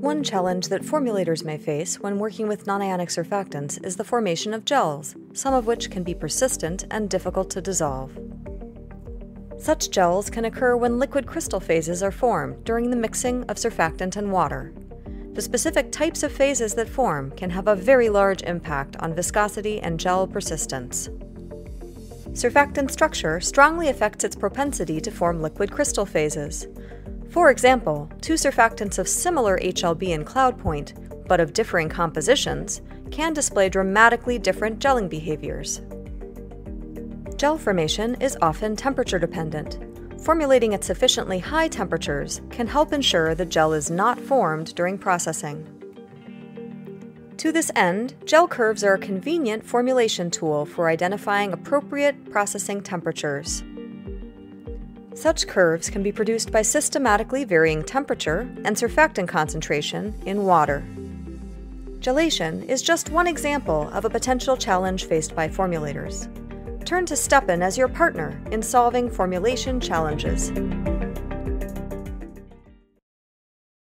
One challenge that formulators may face when working with nonionic surfactants is the formation of gels, some of which can be persistent and difficult to dissolve. Such gels can occur when liquid crystal phases are formed during the mixing of surfactant and water. The specific types of phases that form can have a very large impact on viscosity and gel persistence. Surfactant structure strongly affects its propensity to form liquid crystal phases. For example, two surfactants of similar HLB and cloud point, but of differing compositions, can display dramatically different gelling behaviors. Gel formation is often temperature dependent. Formulating at sufficiently high temperatures can help ensure the gel is not formed during processing. To this end, gel curves are a convenient formulation tool for identifying appropriate processing temperatures. Such curves can be produced by systematically varying temperature and surfactant concentration in water. Gelation is just one example of a potential challenge faced by formulators. Turn to Stepan as your partner in solving formulation challenges.